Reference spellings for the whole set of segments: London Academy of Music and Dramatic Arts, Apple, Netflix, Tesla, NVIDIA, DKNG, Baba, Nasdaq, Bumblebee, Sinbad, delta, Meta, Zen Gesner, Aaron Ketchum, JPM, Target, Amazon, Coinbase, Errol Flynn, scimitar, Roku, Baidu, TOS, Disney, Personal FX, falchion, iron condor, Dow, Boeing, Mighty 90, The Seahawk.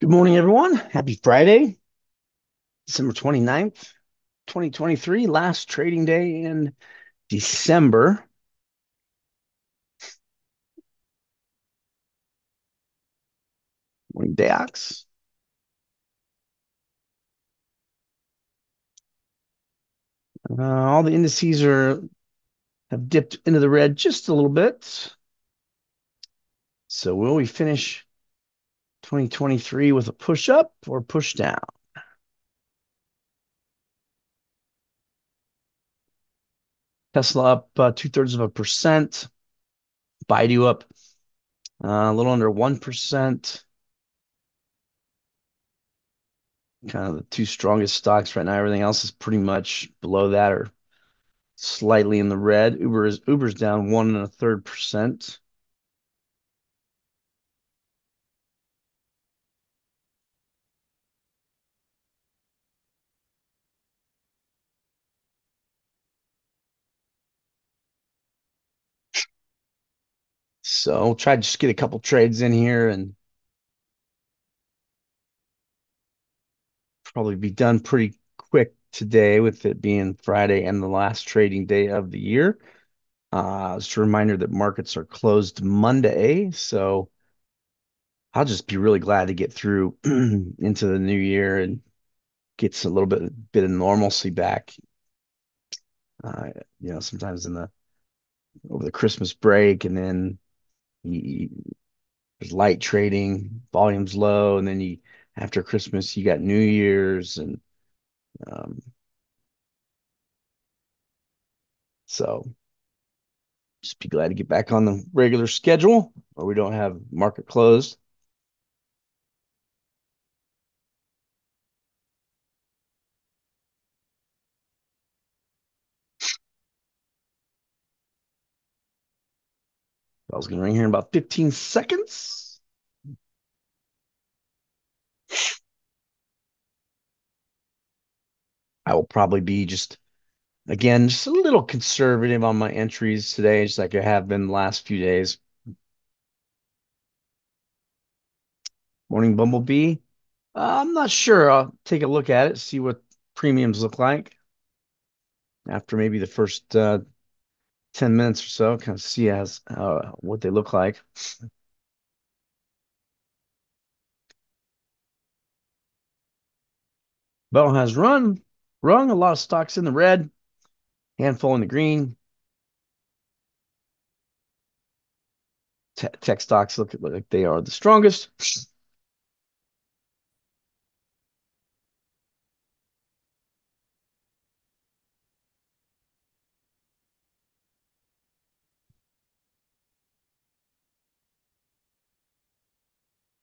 Good morning, everyone. Happy Friday, December 29th, 2023, last trading day in December. Morning, Dax. All the indices have dipped into the red just a little bit. So will we finish 2023 with a push up or push down? Tesla up 0.2%. Baidu up a little under 1%. Kind of the two strongest stocks right now. Everything else is pretty much below that or slightly in the red. Uber's down 1.33%. So we'll try to just get a couple trades in here and probably be done pretty quick today with it being Friday and the last trading day of the year. Just a reminder that markets are closed Monday. So I'll just be really glad to get through into the new year and get a little bit of normalcy back. Sometimes over the Christmas break, and then there's light trading, volume's low, and then after Christmas you got New Year's, and so just be glad to get back on the regular schedule, or we don't have market closed. Bell's gonna ring here in about 15 seconds. I will probably be just a little conservative on my entries today, just like I have been the last few days. Morning, Bumblebee. I'm not sure. I'll take a look at it, see what premiums look like after maybe the first 10 minutes or so, kind of see what they look like. Bell has rung a lot of stocks in the red, handful in the green. Tech stocks look like they are the strongest.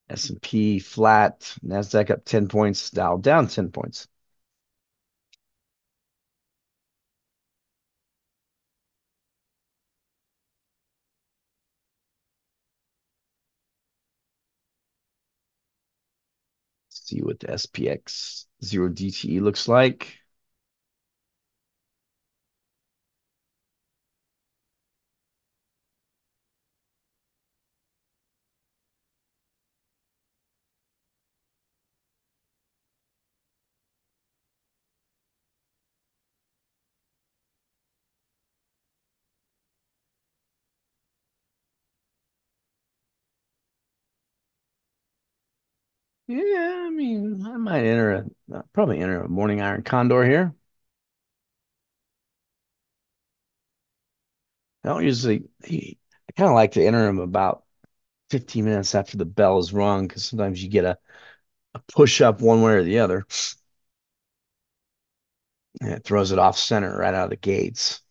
S&P flat, Nasdaq up 10 points, Dow down 10 points. See what the SPX Zero DTE looks like. Yeah, I mean, I might probably enter a morning iron condor here. I kind of like to enter them about 15 minutes after the bell is rung, because sometimes you get a push up one way or the other, and it throws it off center right out of the gates.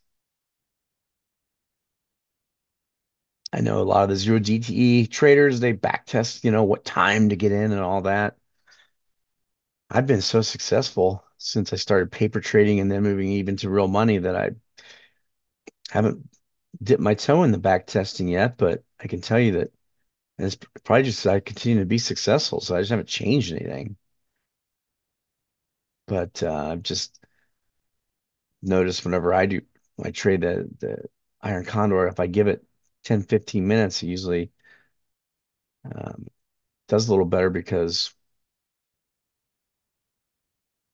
I know a lot of the Zero DTE traders, they backtest, what time to get in and all that. I've been so successful since I started paper trading and then moving even to real money that I haven't dipped my toe in the backtesting yet, but I can tell you that, and it's probably just I continue to be successful, so I just haven't changed anything. But I've just noticed whenever I trade the iron condor, if I give it 10-15 minutes, it usually does a little better, because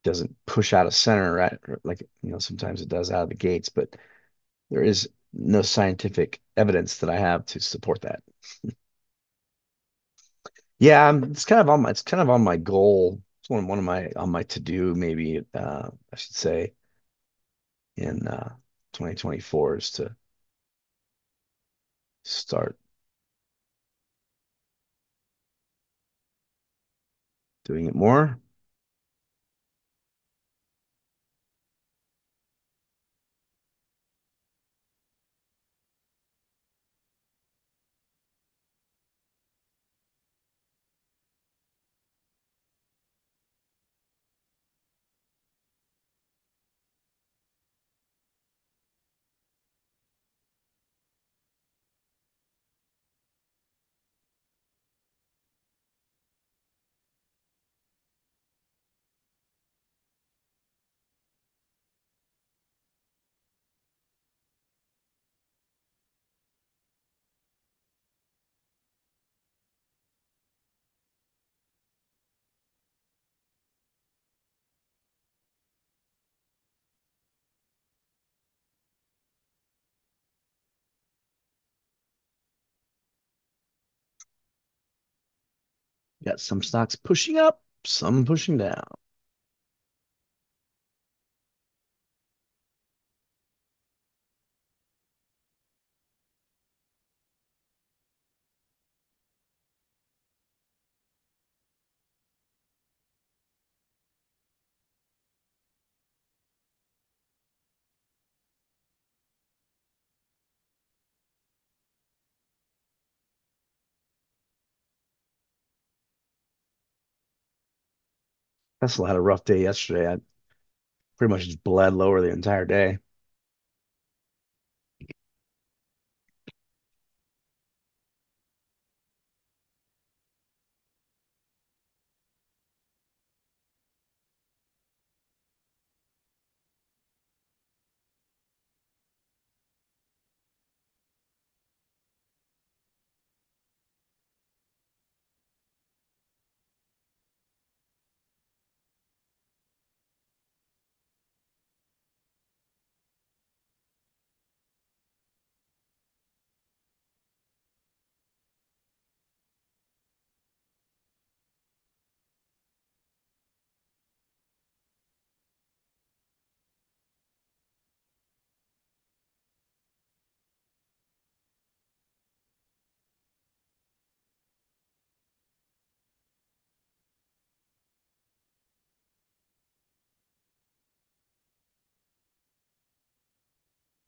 doesn't push out of center, right? Like, sometimes it does out of the gates, but there is no scientific evidence that I have to support that. Yeah, it's kind of on my goal. It's one of my to do, maybe I should say, in 2024 is to start doing it more. Got some stocks pushing up, some pushing down. Tesla had a rough day yesterday. I pretty much just bled lower the entire day.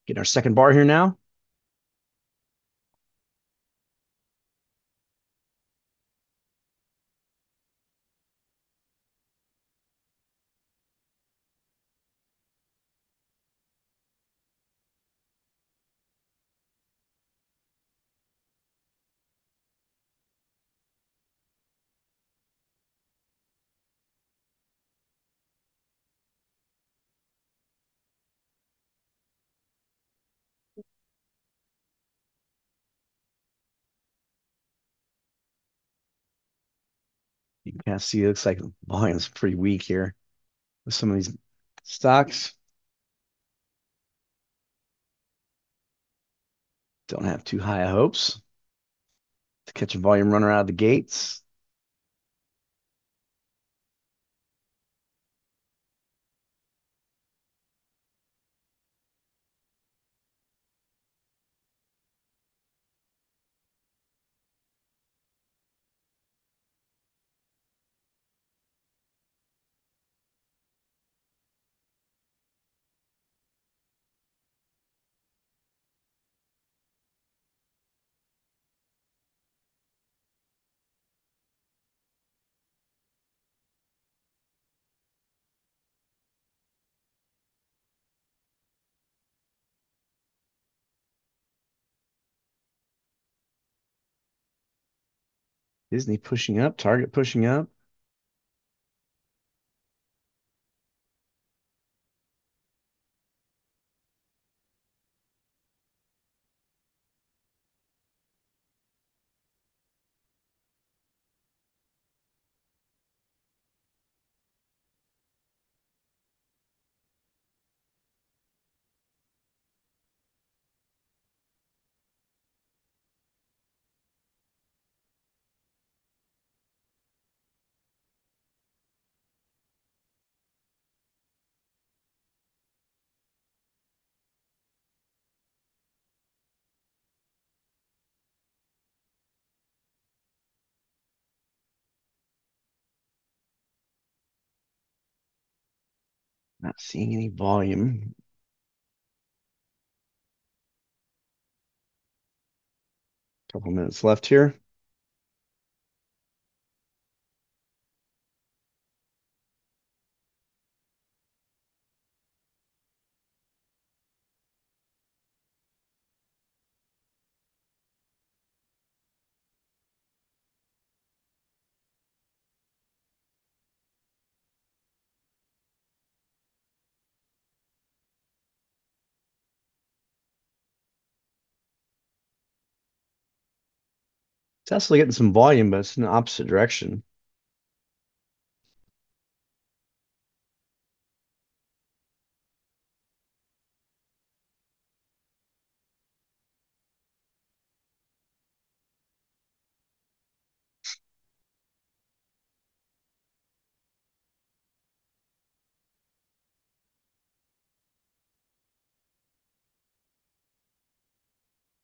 Getting our second bar here now. You can kind of see it looks like the volume's pretty weak here with some of these stocks. Don't have too high hopes to catch a volume runner out of the gates. Disney pushing up, Target pushing up. Not seeing any volume. Couple minutes left here. Tesla getting some volume, but it's in the opposite direction.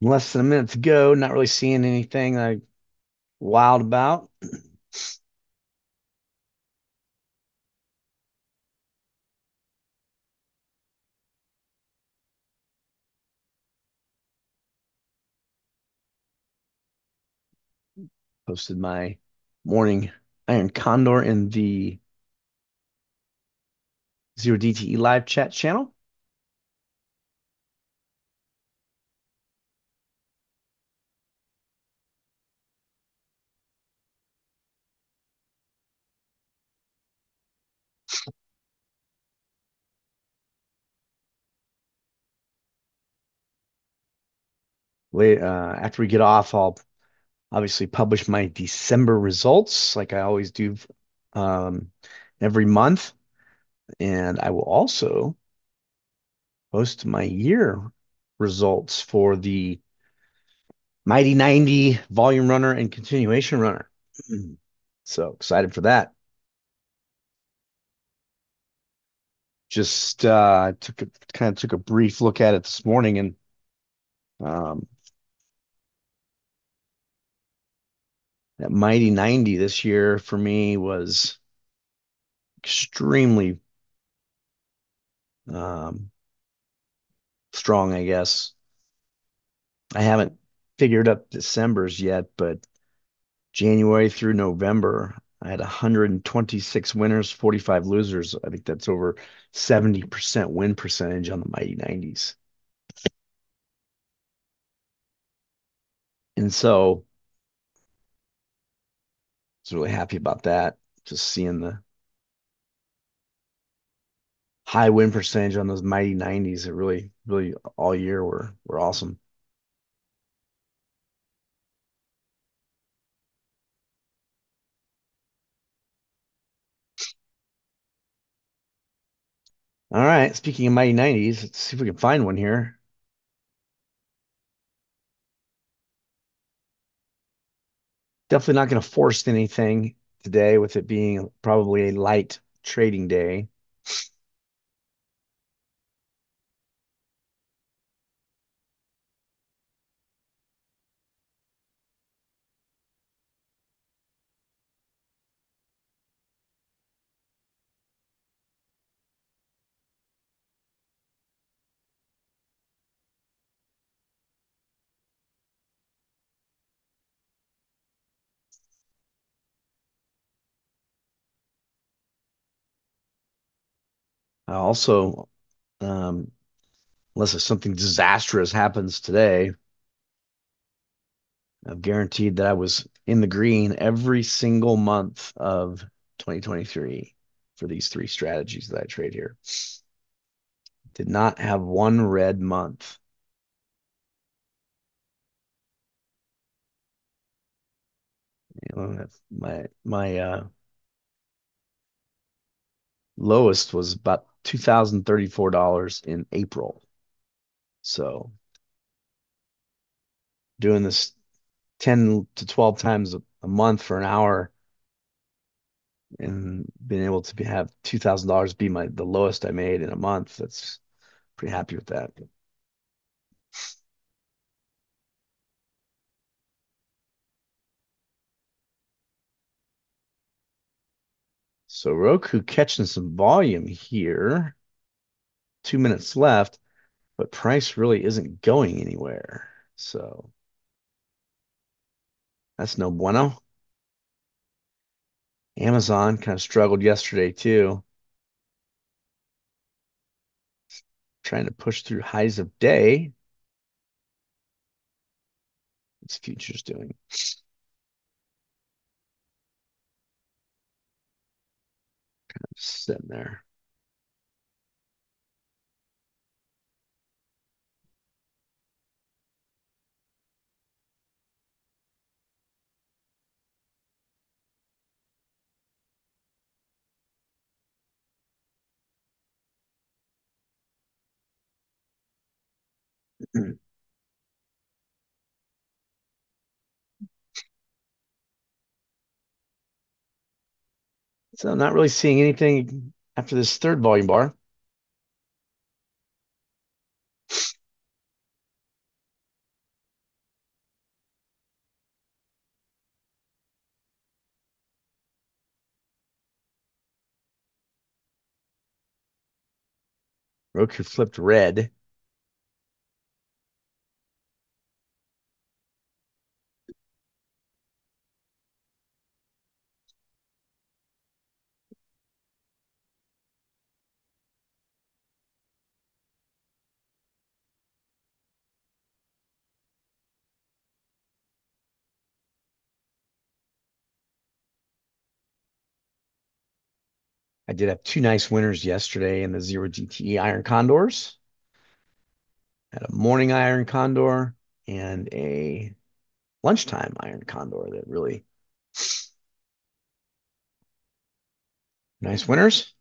Less than a minute to go. Not really seeing anything like wild about. Posted my morning Iron Condor in the Zero DTE live chat channel. After we get off, I'll obviously publish my December results like I always do every month. And I will also post my year results for the Mighty 90 volume runner and continuation runner. So excited for that. Just took a brief look at it this morning and that Mighty 90 this year for me was extremely strong, I guess. I haven't figured up December's yet, but January through November, I had 126 winners, 45 losers. I think that's over 70% win percentage on the Mighty 90s. And so I was really happy about that, just seeing the high win percentage on those Mighty 90s. It really, really all year were awesome. All right, speaking of Mighty 90s, let's see if we can find one here. Definitely not going to force anything today with it being probably a light trading day. Also, unless if something disastrous happens today, I've guaranteed that I was in the green every single month of 2023 for these three strategies that I trade here. Did not have one red month. My lowest was about $2,034 in April. So doing this 10 to 12 times a month for an hour and being able to have $2,000 be the lowest I made in a month, that's pretty happy with that. So Roku catching some volume here. 2 minutes left, but price really isn't going anywhere. So that's no bueno. Amazon kind of struggled yesterday too. Trying to push through highs of day. What's futures doing? Kind of sitting there. So I'm not really seeing anything after this third volume bar. Roku flipped red. I did have two nice winners yesterday in the Zero DTE iron condors. Had a morning iron condor and a lunchtime iron condor that really nice winners.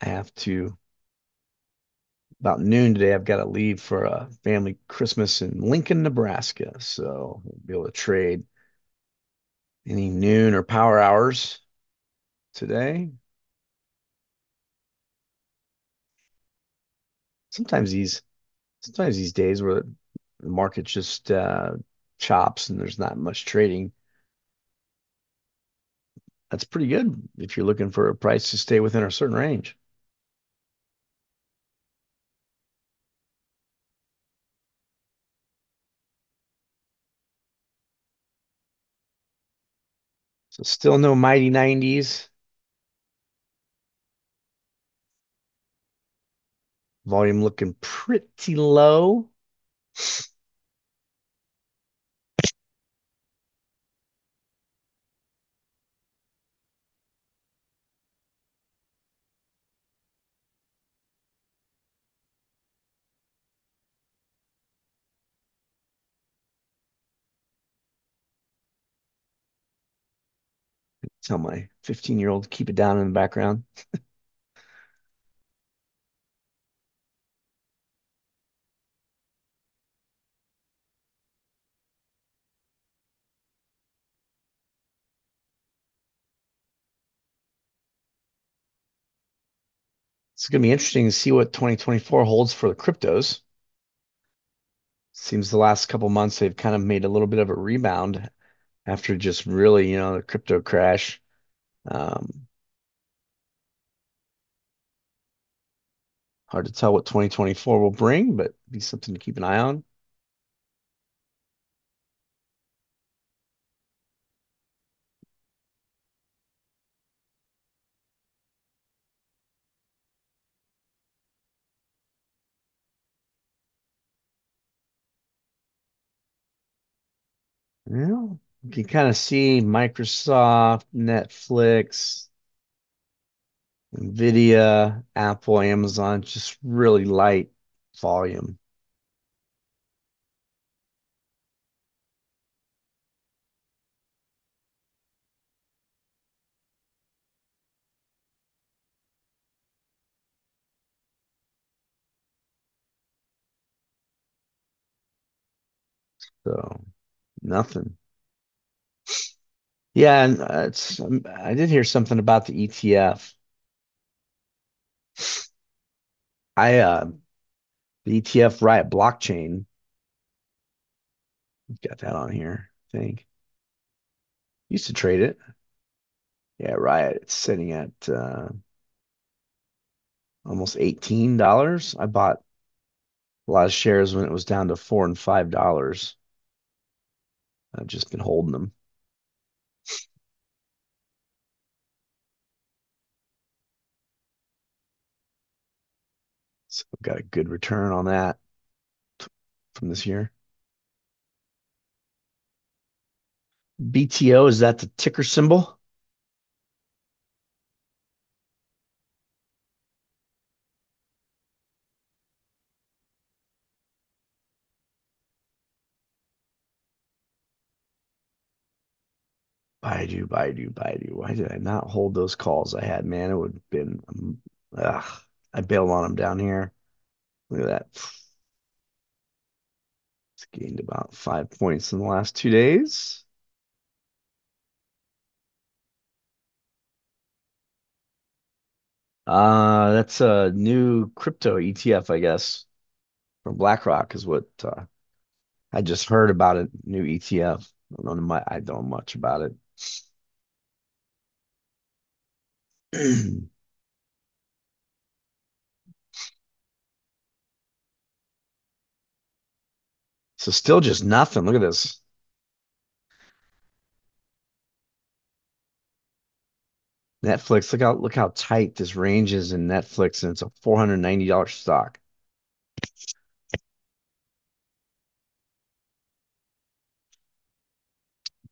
I have to, about noon today, I've got to leave for a family Christmas in Lincoln, Nebraska. So we'll be able to trade any noon or power hours today. Sometimes these days where the market just chops and there's not much trading, that's pretty good if you're looking for a price to stay within a certain range. So still no Mighty 90s. Volume looking pretty low. Tell my 15-year-old to keep it down in the background. It's going to be interesting to see what 2024 holds for the cryptos. Seems the last couple months they've kind of made a little bit of a rebound after just really, the crypto crash. Hard to tell what 2024 will bring, but be something to keep an eye on. Well, you can kind of see Microsoft, Netflix, NVIDIA, Apple, Amazon, just really light volume. So nothing. Yeah, and I did hear something about the ETF. The ETF Riot Blockchain. We've got that on here, I think. Used to trade it. Yeah, Riot. It's sitting at almost $18. I bought a lot of shares when it was down to $4 and $5. I've just been holding them. So I've got a good return on that from this year. BTO, is that the ticker symbol? Baidu. Why did I not hold those calls I had, man? It would have been, I bailed on them down here. Look at that. It's gained about 5 points in the last 2 days. That's a new crypto ETF, I guess, from BlackRock is what I just heard about a new ETF. I don't know much about it. So still just nothing. Look at this. Netflix, look how tight this range is in Netflix, and it's a $490 stock.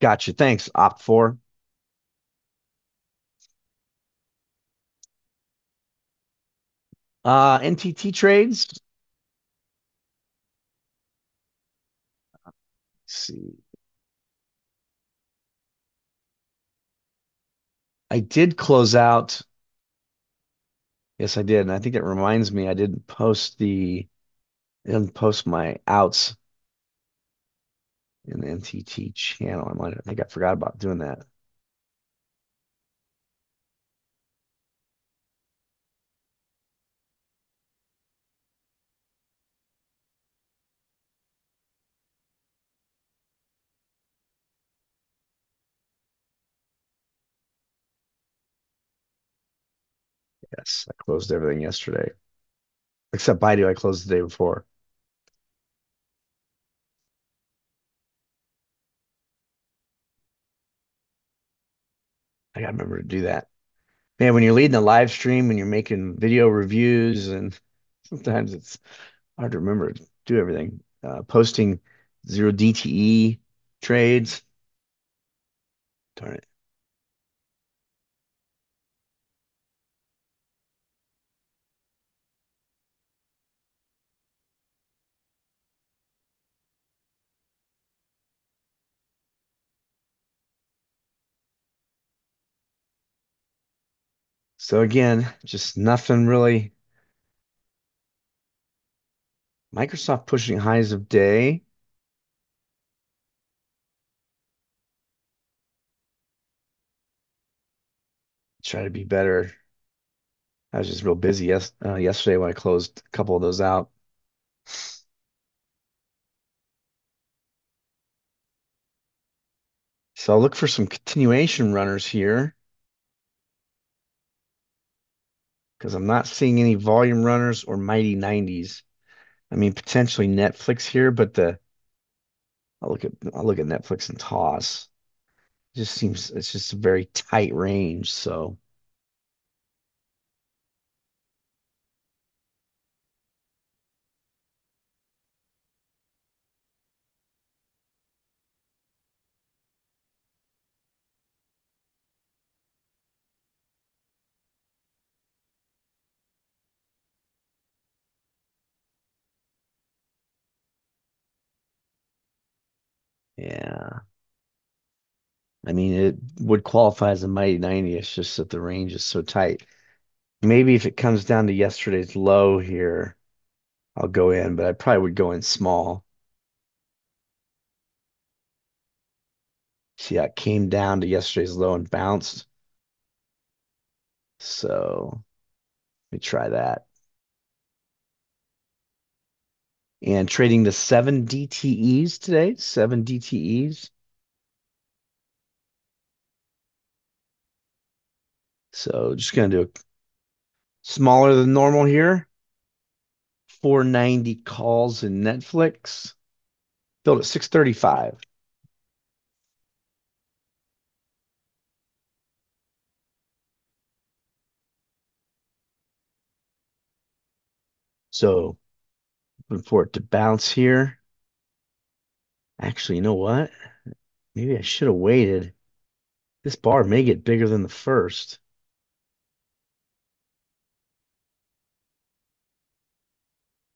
Gotcha. Thanks, Opt4. NTT trades. Let's see. I did close out. Yes, I did. And I think it reminds me I didn't post my outs in the NTT channel. I think I forgot about doing that. Yes, I closed everything yesterday. Except Baidu, I closed the day before. I gotta remember to do that. Man, when you're leading a live stream, when you're making video reviews, and sometimes it's hard to remember to do everything. Posting zero DTE trades. Darn it. So again, just nothing really. Microsoft pushing highs of day. Try to be better. I was just real busy yesterday when I closed a couple of those out. So I'll look for some continuation runners here, because I'm not seeing any volume runners or Mighty 90s. I mean, potentially Netflix here, but I'll look at Netflix and TOS. It just seems it's just a very tight range, so yeah. I mean, it would qualify as a Mighty 90. It's just that the range is so tight. Maybe if it comes down to yesterday's low here, I'll go in, but I probably would go in small. See, I came down to yesterday's low and bounced. So let me try that. And trading the 7 DTEs today, 7 DTEs. So just going to do Smaller than normal here. 490 calls in Netflix. Filled at 635. So, looking for it to bounce here. Actually, you know what? Maybe I should have waited. This bar may get bigger than the first.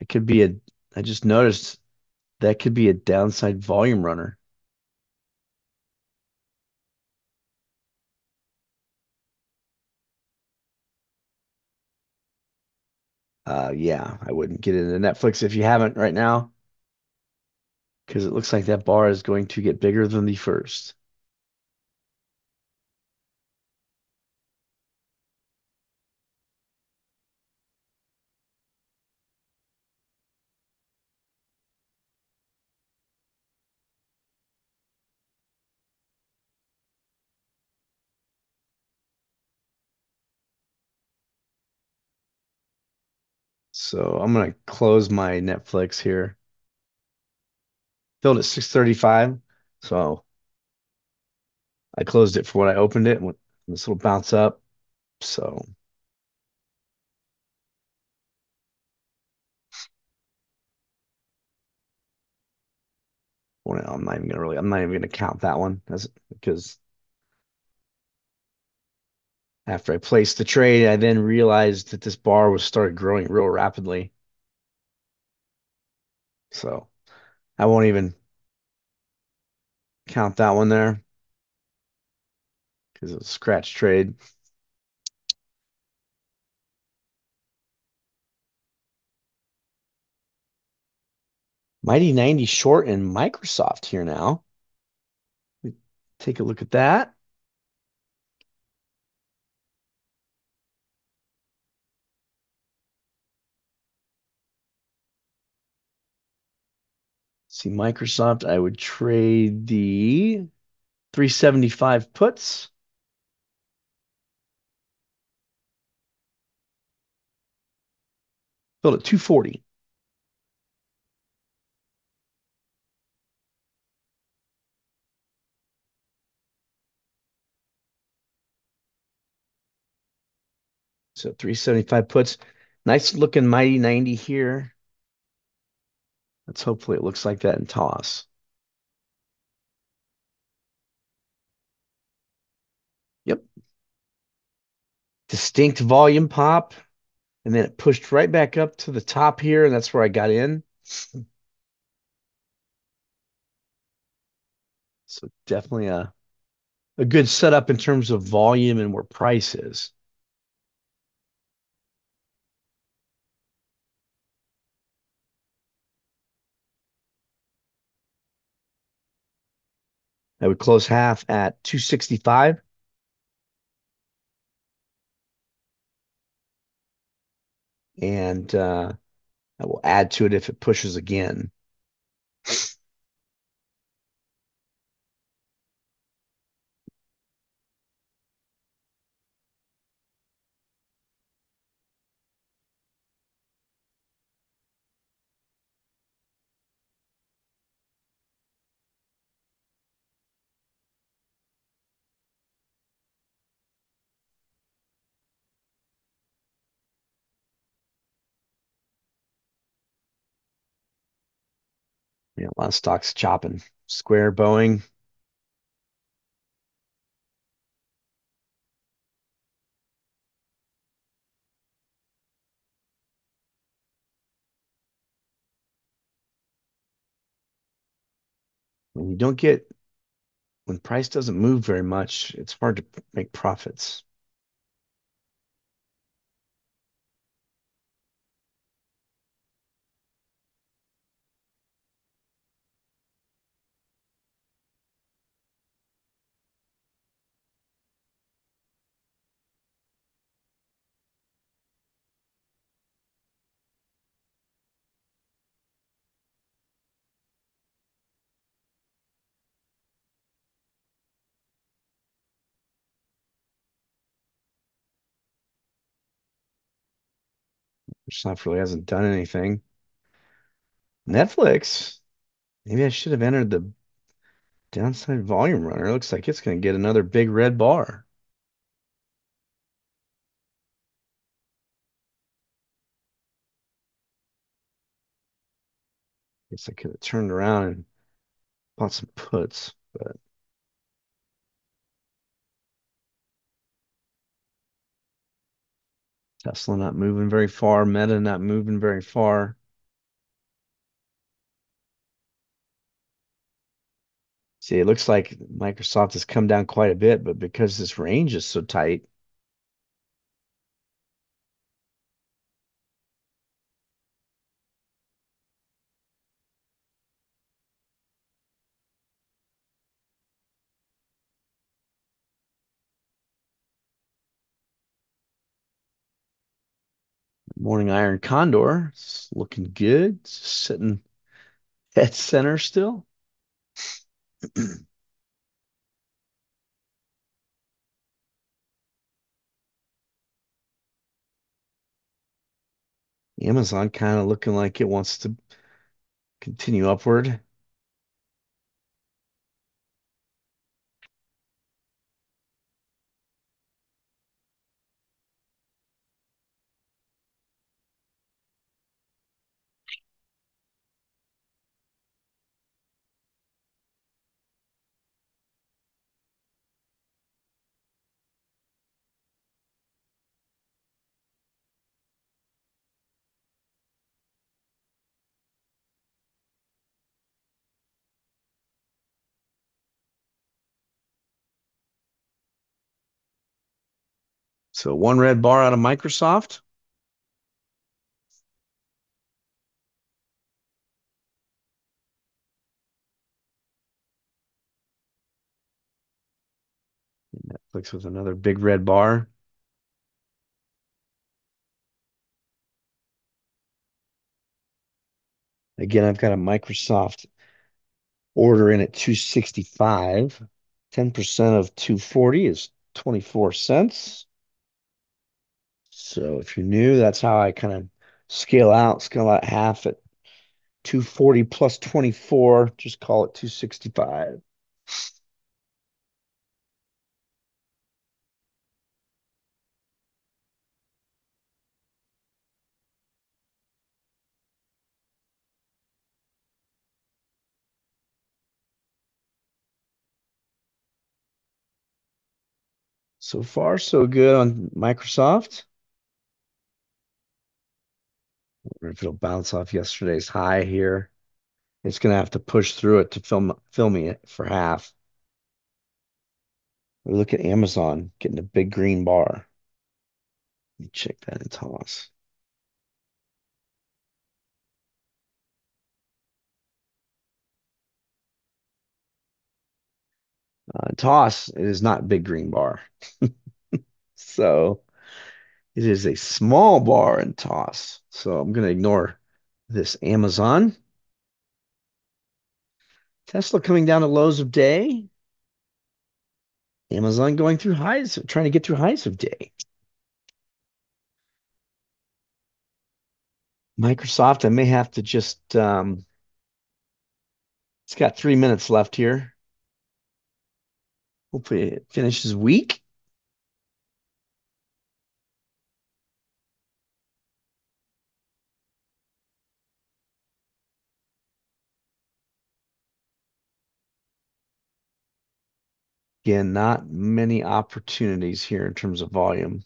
It could be a, I just noticed that could be a downside volume runner. Yeah, I wouldn't get into Netflix if you haven't right now, because it looks like that bar is going to get bigger than the first. So I'm going to close my Netflix here. Filled at 635. So I closed it for what I opened it. And this little bounce up. So well, I'm not even going to count that one as, because after I placed the trade, I then realized that this bar was started growing real rapidly. So I won't even count that one there because it was a scratch trade. Mighty 90 short in Microsoft here now. Take a look at that. See Microsoft, I would trade the 375 puts. Build at 240. So 375 puts. Nice looking Mighty 90 here. Let's hopefully it looks like that in TOS. Yep. Distinct volume pop. And then it pushed right back up to the top here, and that's where I got in. So definitely a good setup in terms of volume and where price is. I would close half at 265. And I will add to it if it pushes again. Yeah, a lot of stocks chopping. Square, Boeing. When price doesn't move very much, it's hard to make profits. Microsoft really hasn't done anything. Netflix, maybe I should have entered the downside volume runner. Looks like it's going to get another big red bar. Guess I could have turned around and bought some puts, but Tesla not moving very far. Meta not moving very far. See, it looks like Microsoft has come down quite a bit, but because this range is so tight, morning iron condor, it's looking good, it's sitting at center still. Amazon kind of looking like it wants to continue upward. So one red bar out of Microsoft. Netflix with another big red bar. Again, I've got a Microsoft order in at 265. 10% of 240 is 24 cents. So if you're new, that's how I kind of scale out half at 240 plus 24, just call it 265. So far, so good on Microsoft. I wonder if it'll bounce off yesterday's high here. It's going to have to push through it to fill me for half. We look at Amazon getting a big green bar. Let me check that in TOS. TOS, it is not big green bar. So it is a small bar in TOS. So I'm going to ignore this Amazon. Tesla coming down to lows of day. Amazon going through highs, trying to get through highs of day. Microsoft, I may have to just, it's got 3 minutes left here. Hopefully it finishes weak. Again, not many opportunities here in terms of volume.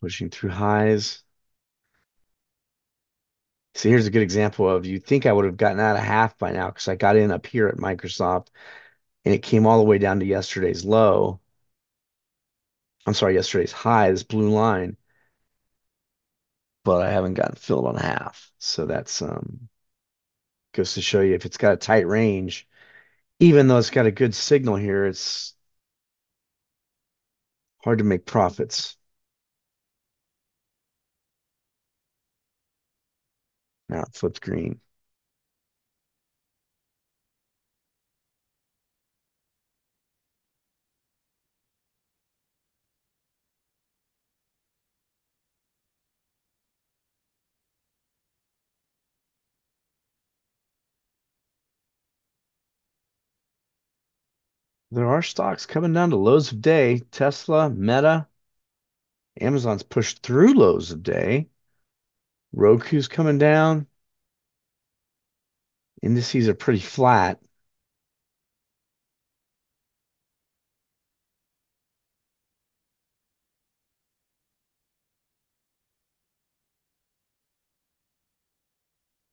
Pushing through highs. So here's a good example of, you'd think I would have gotten out of half by now because I got in up here at Microsoft and it came all the way down to yesterday's low. I'm sorry, yesterday's high, this blue line, but I haven't gotten filled on half. So that's goes to show you, if it's got a tight range, even though it's got a good signal here, it's hard to make profits. Now it flipped green. There are stocks coming down to lows of day. Tesla, Meta, Amazon's pushed through lows of day. Roku's coming down. Indices are pretty flat.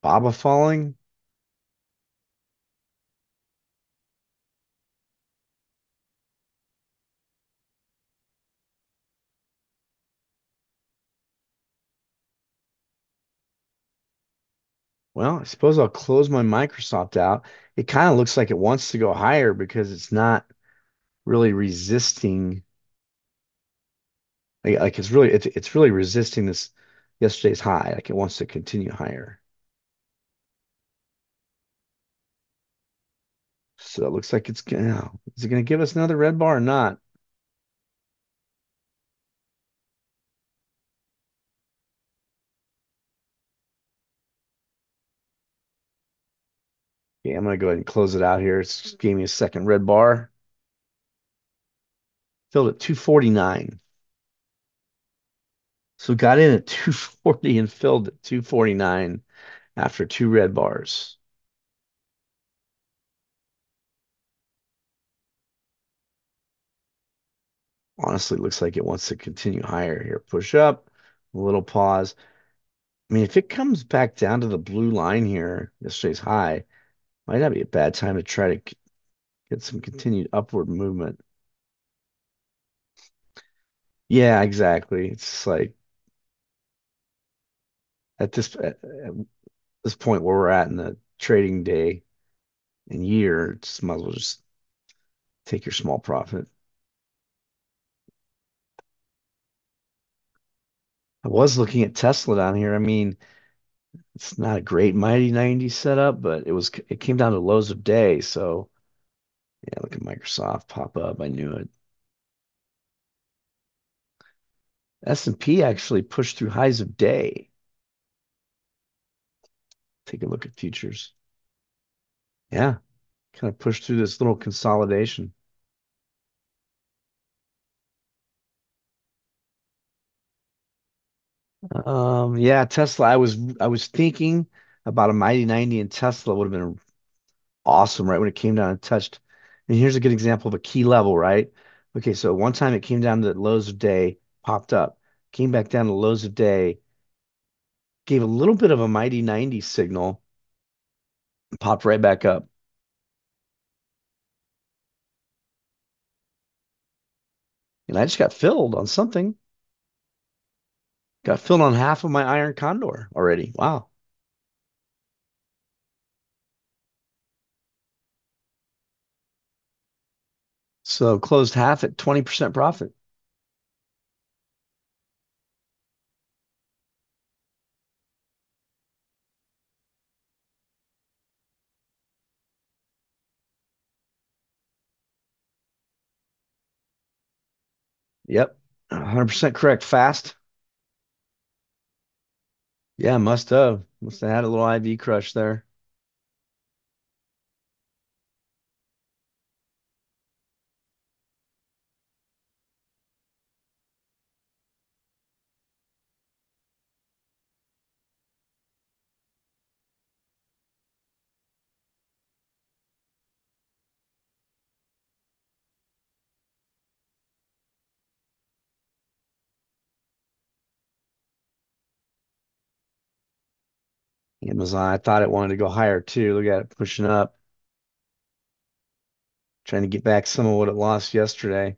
Baba falling. Well, I suppose I'll close my Microsoft out. It kind of looks like it wants to go higher because it's not really resisting. Like it's really resisting this yesterday's high. Like it wants to continue higher. So it looks like it's gonna. Is it going to give us another red bar or not? Yeah, I'm going to go ahead and close it out here. It's just gave me a second red bar. Filled at 249. So got in at 240 and filled at 249 after two red bars. Honestly, looks like it wants to continue higher here. Push up, a little pause. I mean, if it comes back down to the blue line here, yesterday's high, might not be a bad time to try to get some continued upward movement. Yeah, exactly. It's like at this point where we're at in the trading day and year, just might as well just take your small profit. I was looking at Tesla down here. I mean, it's not a great Mighty 90 setup, but it came down to lows of day. So yeah, look at Microsoft pop up. I knew it. S&P actually pushed through highs of day. Take a look at futures. Yeah, kind of pushed through this little consolidation. Yeah, Tesla. I was thinking about a Mighty 90 and Tesla would have been awesome, right? When it came down and touched. And here's a good example of a key level, right? Okay, so one time it came down to lows of day, popped up, came back down to lows of day, gave a little bit of a Mighty 90 signal, and popped right back up. And I just got filled on something. Got filled on half of my iron condor already. Wow. So closed half at 20% profit. Yep. 100% correct. Fast. Yeah, must have. Must have had a little IV crush there. Amazon, I thought it wanted to go higher too. Look at it pushing up. Trying to get back some of what it lost yesterday.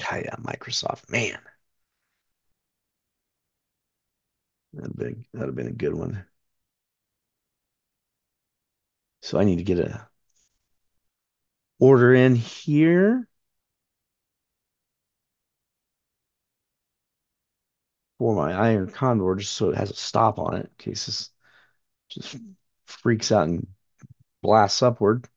tight on Microsoft. Man, that'd have been a good one. So I need to get a order in here for my iron condor, just so it has a stop on it in case this just freaks out and blasts upward.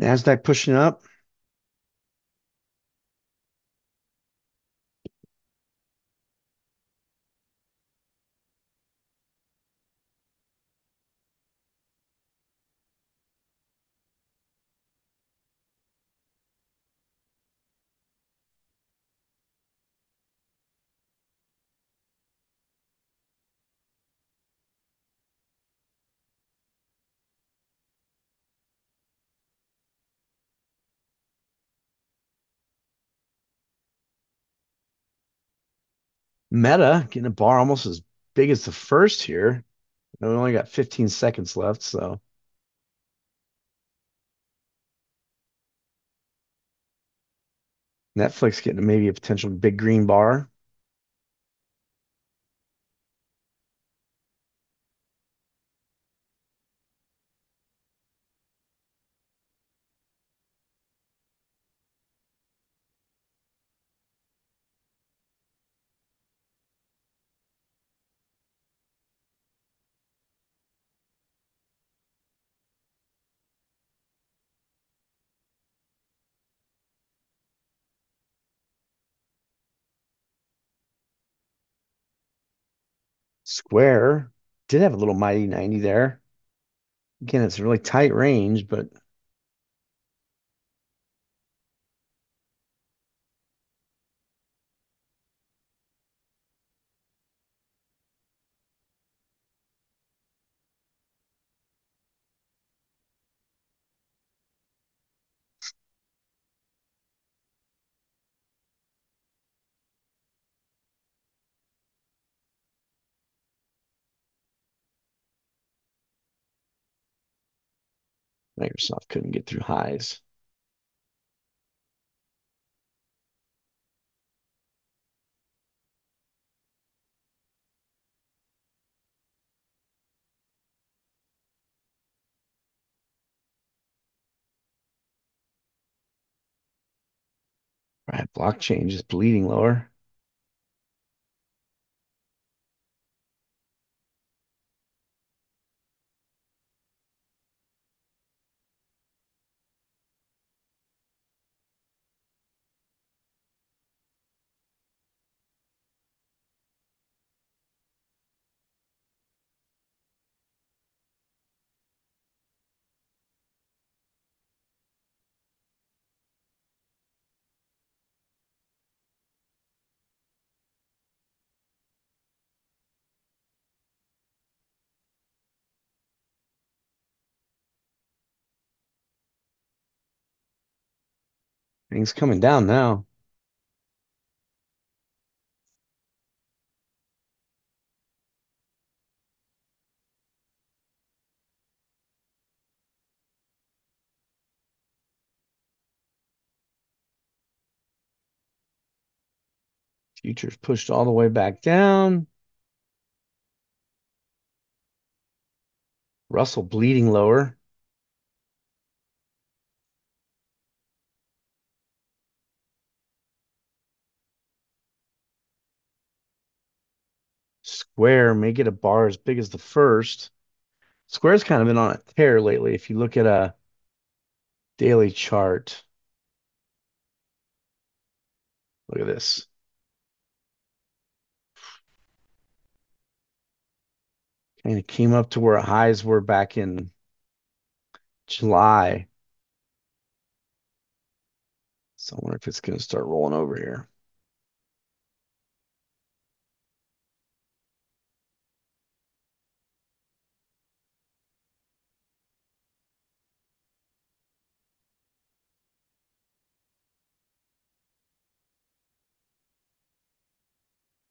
Nasdaq pushing up. Meta getting a bar almost as big as the first here. We only got 15 seconds left, so. Netflix getting maybe a potential big green bar. Square did have a little Mighty 90 there. Again, it's a really tight range, but Microsoft couldn't get through highs. Riot Blockchain just bleeding lower. Things coming down now. Futures pushed all the way back down. Russell bleeding lower. Square may get a bar as big as the first. Square's kind of been on a tear lately. If you look at a daily chart, look at this. Kind of came up to where highs were back in July. So I wonder if it's going to start rolling over here.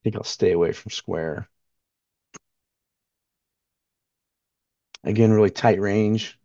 think I'll stay away from Square. Again, really tight range.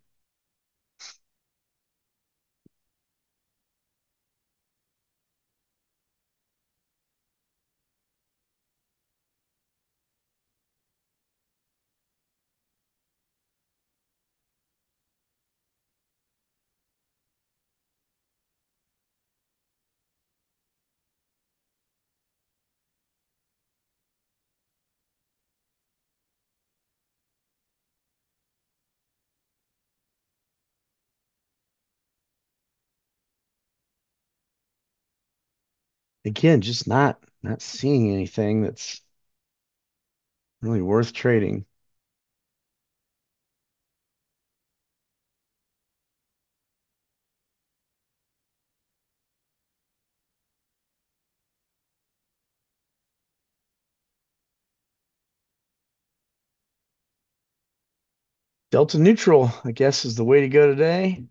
Again, just not seeing anything that's really worth trading. Delta neutral, I guess, is the way to go today.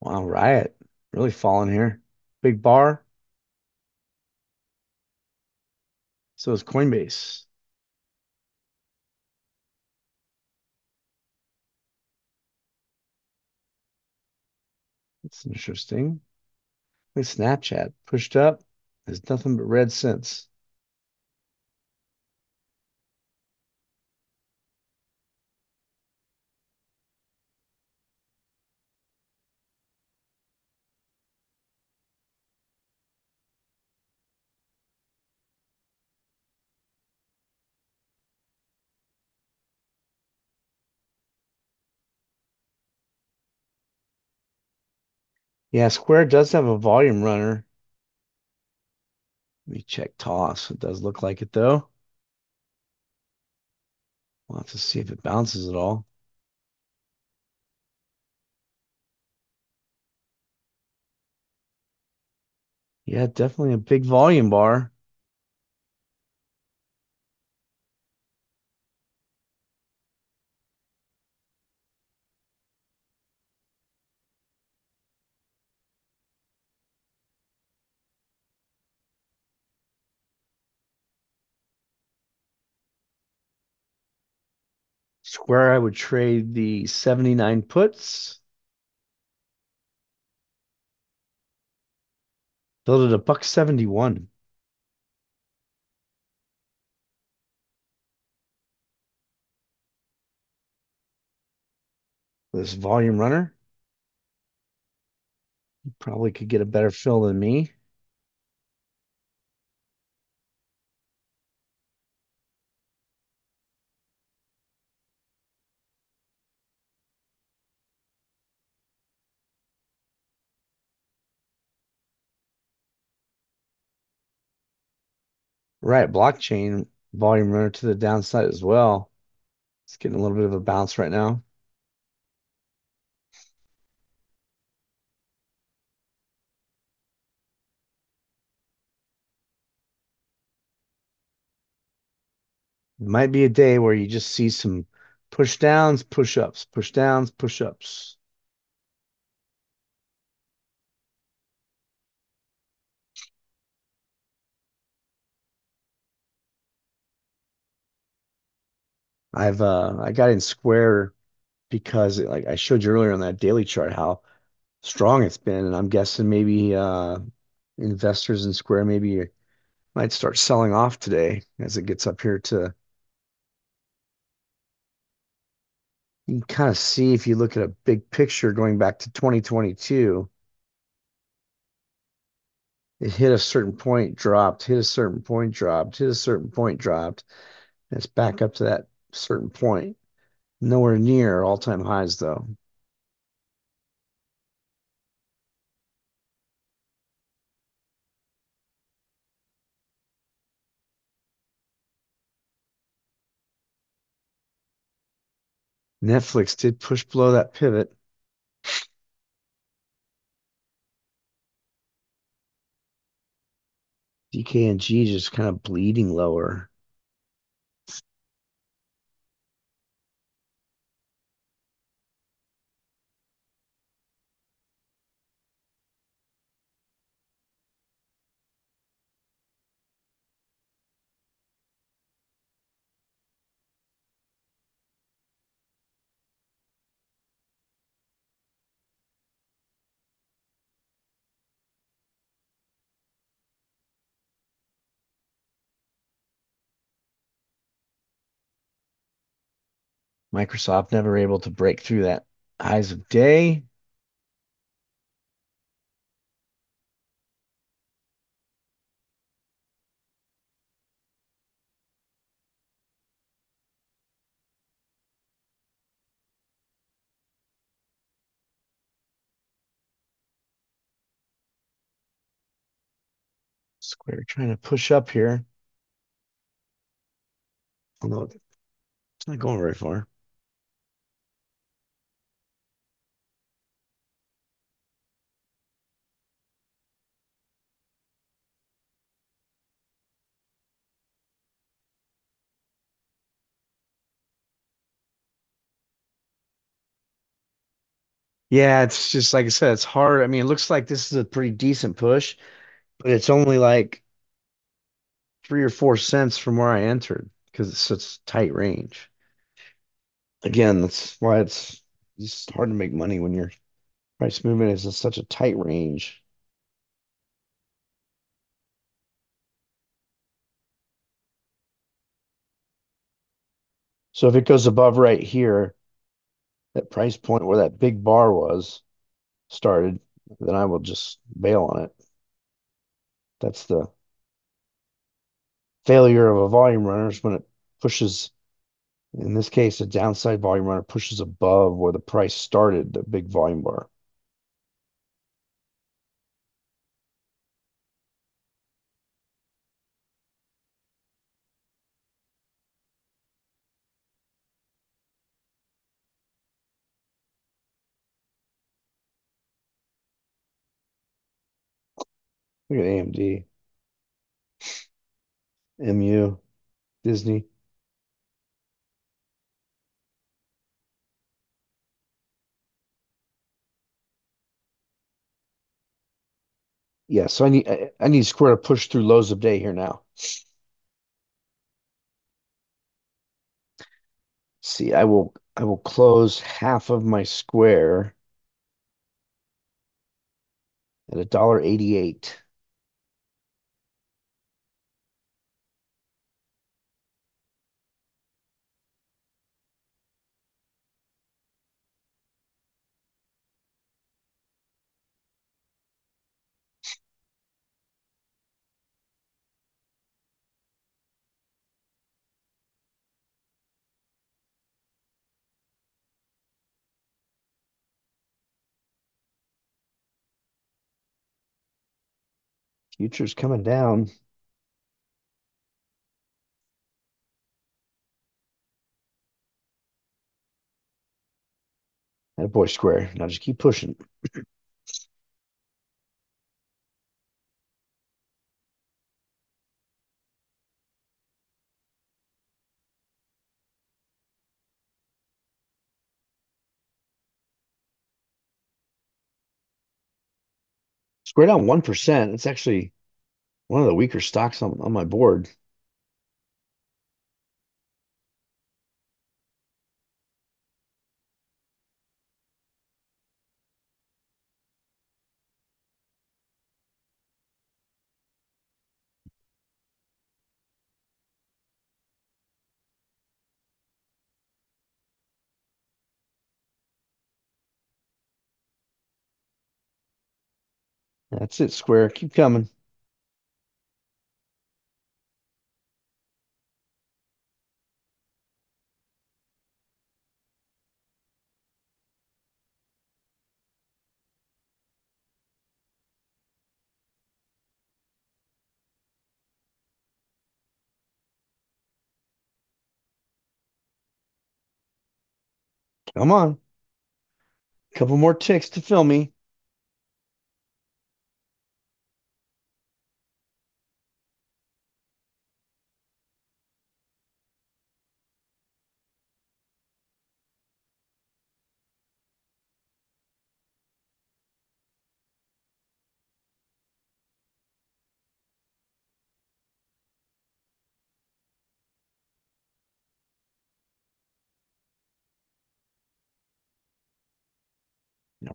Wow, Riot really falling here. Big bar. So is Coinbase. That's interesting. Look at Snapchat pushed up. There's nothing but red since. Yeah, Square does have a volume runner. Let me check TOS. It does look like it, though. We'll have to see if it bounces at all. Yeah, definitely a big volume bar. Square, I would trade the 79 puts. Built at a $1.71. This volume runner. You probably could get a better fill than me. Riot Blockchain volume runner to the downside as well. It's getting a little bit of a bounce right now. It might be a day where you just see some push downs, push ups, push downs, push ups. I got in Square because like I showed you earlier on that daily chart how strong it's been, and I'm guessing maybe investors in Square maybe might start selling off today as it gets up here to. You can kind of see if you look at a big picture going back to 2022, it hit a certain point, dropped, hit a certain point, dropped, hit a certain point, dropped. And it's back up to that certain point. Nowhere near all-time highs, though. Netflix did push below that pivot. DKNG just kind of bleeding lower. Microsoft never able to break through that highs of day. Square trying to push up here. Although it's not going very far. Yeah, it's just like I said, it's hard. I mean, it looks like this is a pretty decent push, but it's only like 3 or 4 cents from where I entered because it's such tight range. Again, that's why it's just hard to make money when your price movement is in such a tight range. So if it goes above right here, that price point where that big bar was started, then I will just bail on it. That's the failure of a volume runner is when it pushes, in this case, a downside volume runner pushes above where the price started, the big volume bar. Look at AMD, MU, Disney. Yeah, so I need Square to push through lows of day here now. See, I will close half of my Square at $1.88. Futures coming down. That boy Square. Now just keep pushing. Square down 1%. It's actually one of the weaker stocks on my board. That's it, Square. Keep coming. Come on. Couple more ticks to fill me.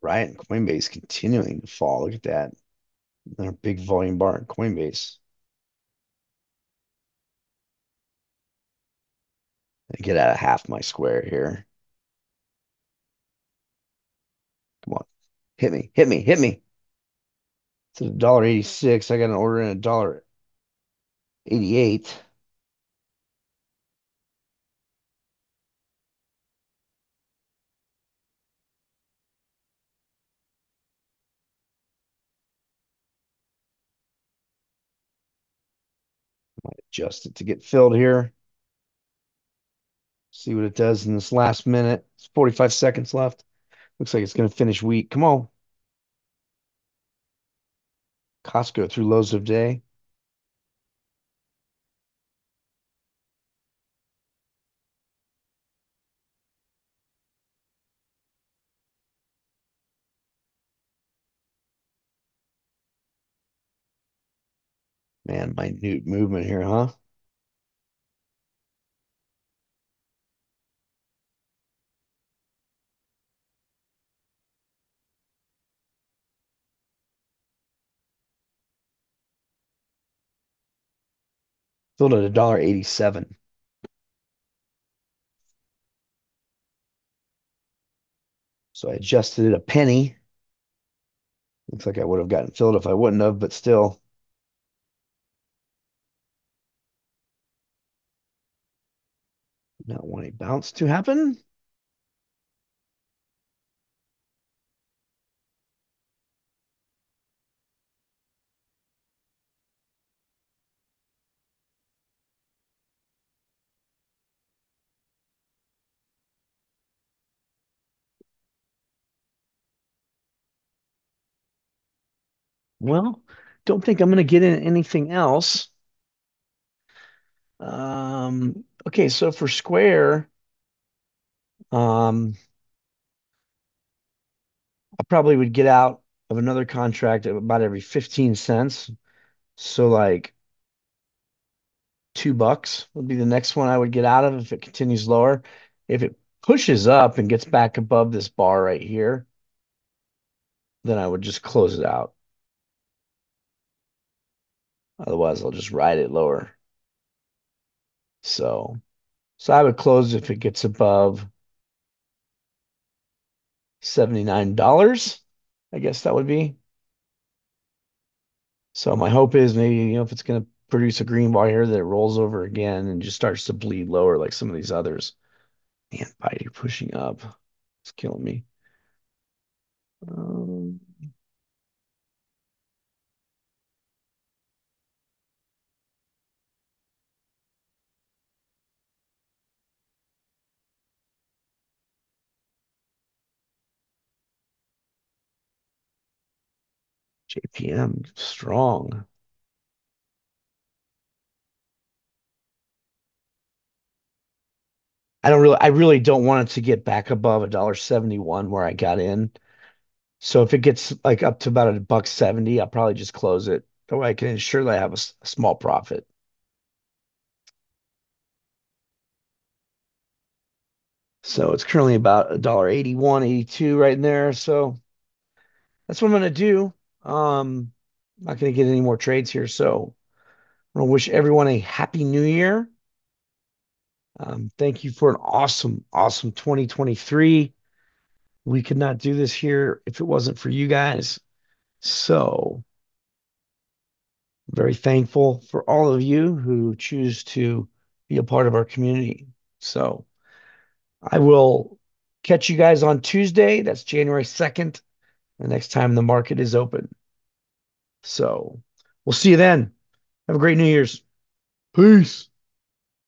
Riot and Coinbase continuing to fall. Look at that. Another big volume bar in Coinbase. Get out of half my square here. Come on. Hit me. Hit me. Hit me. It's $1.86. I got an order in $1.88. Might adjust it to get filled here. See what it does in this last minute. It's 45 seconds left. Looks like it's going to finish weak. Come on. Costco through lows of day. Man, minute movement here, huh? Sold at $1.87. So I adjusted it a penny. Looks like I would have gotten filled if I wouldn't have, but still. Not want a bounce to happen. Well, don't think I'm going to get in anything else. Okay, so for Square, I probably would get out of another contract at about every 15 cents. So like $2 would be the next one I would get out of if it continues lower. If it pushes up and gets back above this bar right here, then I would just close it out. Otherwise, I'll just ride it lower. So I would close if it gets above $79. I guess that would be. So my hope is maybe, if it's going to produce a green bar here, that it rolls over again and just starts to bleed lower like some of these others. Man, Baidu pushing up. It's killing me. JPM strong. I really don't want it to get back above $1.71 where I got in. So if it gets like up to about $1.70, I'll probably just close it. That way I can ensure that I have a small profit. So it's currently about $1.81, 82 right in there. So that's what I'm going to do. I'm not going to get any more trades here, so I want to wish everyone a happy new year. Thank you for an awesome, awesome 2023. We could not do this here if it wasn't for you guys. So I'm very thankful for all of you who choose to be a part of our community. So I will catch you guys on Tuesday. That's January 2nd. The next time the market is open. So we'll see you then. Have a great New Year's. Peace.